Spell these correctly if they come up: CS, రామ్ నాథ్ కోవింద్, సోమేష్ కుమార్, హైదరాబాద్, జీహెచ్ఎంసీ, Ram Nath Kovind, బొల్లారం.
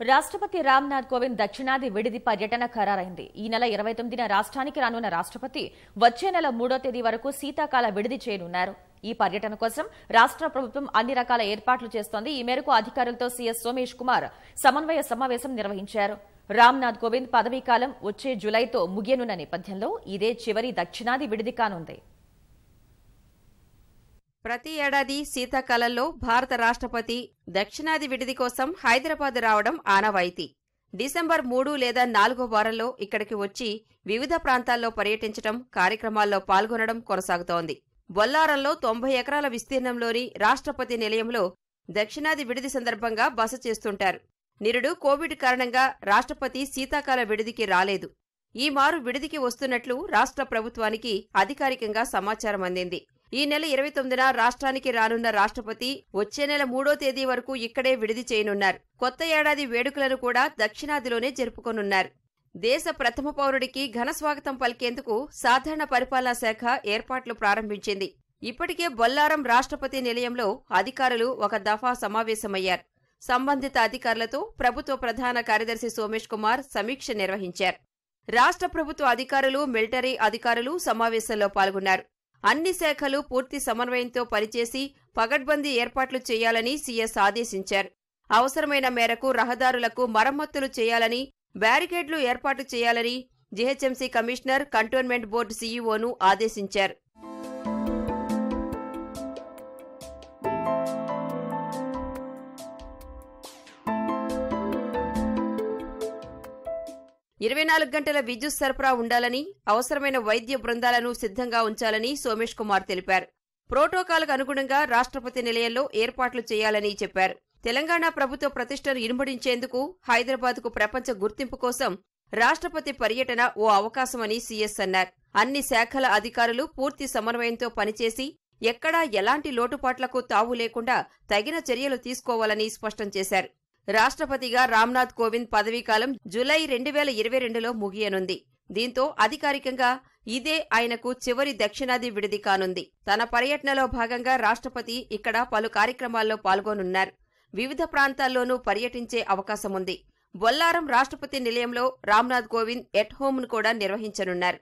Rashtrapati Ram Nath Kovind Dakshinaadi Vididi Paryatana Khararayindi. Ee nela 29న రాష్ట్రానికి రానున్న రాష్ట్రపతి వచ్చే నెల 3వ తేదీ వరకు శీతాకాల విడిది చేయనున్నారు. ఈ పర్యటన కోసం రాష్ట్ర ప్రభుత్వం అన్ని రకాల ఏర్పాట్లు చేస్తోంది. ఈ మేరకు అధికారులతో సీఎస్ సోమేష్ కుమార్ సమన్వయ సమావేశం నిర్వహించారు. రామ్ నాథ్ కోవింద్ పదవీ కాలం వచ్చే జూలైతో ముగియనున్న నేపథ్యంలో ఇదే చివరి దక్షిణాది విడిది కానుంది. ప్రతి ఏడాది శీతాకాలంలో భారత రాష్ట్రపతి దక్షిణాది విడిది కోసం హైదరాబాద్ రావడం ఆనవాయితీ. డిసెంబర్ 3 లేదా 4 వారంలో ఇక్కడికి వచ్చి వివిధ ప్రాంతాల్లో పర్యటించడం, కార్యక్రమాల్లో పాల్గొనడం కొనసాగుతోంది. బొల్లారంలో 90 ఎకరాల విస్తీర్ణంలోని రాష్ట్రపతి నిలయంలో దక్షిణాది విడిది సందర్భంగా బస చేస్తుంటారు. నిరుడు కోవిడ్ కారణంగా రాష్ట్రపతి శీతాకాల విడిదికి రాలేదు. ఈ మారు విడిదికి వస్తున్నట్లు రాష్ట్ర ప్రభుత్వానికి అధికారికంగా సమాచారం అందింది. ఈ నెల 29న రాష్ట్రానికి రానున్న రాష్ట్రపతి వచ్చే నెల 3వ తేదీ వరకు ఇక్కడే విడిది చేయనున్నారు. కొత్త ఏడాది వేడుకలను కూడా దక్షిణాదిలోనే జరుపుకోనున్నారు. దేశ ప్రథమ పౌరుడికి ఘన స్వాగతం పలికేందుకు సాధారణ పరిపాలనా శాఖ ఏర్పాట్లు ప్రారంభించింది. ఇప్పటికే బొల్లారం రాష్ట్రపతి నిలయంలో అధికారులు ఒక దఫా సమావేశమయ్యారు. సంబంధిత అధికారులతో ప్రభుత్వ ప్రధాన కార్యదర్శి సోమేష్ కుమార్ సమీక్ష నిర్వహించారు. రాష్ట్ర ప్రభుత్వ అధికారులు, మిలిటరీ అధికారులు సమావేశంలో పాల్గొన్నారు. అన్ని శాఖలు పూర్తి సమన్వయంతో పనిచేసి పగడ్బందీ ఏర్పాట్లు చేయాలని సీఎస్ ఆదేశించారు. అవసరమైన మేరకు రహదారులకు మరమ్మతులు చేయాలని, బ్యారికేడ్లు ఏర్పాటు చేయాలని జీహెచ్ఎంసీ కమిషనర్, కంటోన్మెంట్ బోర్డు సీఈఓను ఆదేశించారు. గంటల విద్యుత్ సరఫరా ఉండాలని, అవసరమైన వైద్య బృందాలను సిద్ధంగా ఉంచాలని సోమేష్ కుమార్ తెలిపారు. ప్రోటోకాల్కు అనుగుణంగా రాష్ట్రపతి నిలయంలో ఏర్పాట్లు చేయాలని చెప్పారు. తెలంగాణ ప్రభుత్వ ప్రతిష్టను ఇనుమడించేందుకు హైదరాబాద్కు ప్రపంచ గుర్తింపు కోసం రాష్ట్రపతి పర్యటన ఓ అవకాశమని సీఎస్ అన్నారు. అన్ని శాఖల అధికారులు పూర్తి సమన్వయంతో పనిచేసి ఎక్కడా ఎలాంటి లోటుపాట్లకు తావు లేకుండా తగిన చర్యలు తీసుకోవాలని స్పష్టం చేశారు. రాష్ట్రపతిగా రామ్నాథ్ కోవింద్ పదవీకాలం జూలై 2022లో ముగియనుంది. దీంతో అధికారికంగా ఇదే ఆయనకు చివరి దక్షిణాది విడిది కానుంది. తన పర్యటనలో భాగంగా రాష్ట్రపతి ఇక్కడ పలు కార్యక్రమాల్లో పాల్గొనున్నారు. వివిధ ప్రాంతాల్లోనూ పర్యటించే అవకాశముంది. బొల్లారం రాష్ట్రపతి నిలయంలో రామ్నాథ్ కోవింద్ ఎట్ హోమ్ను కూడా నిర్వహించనున్నారు.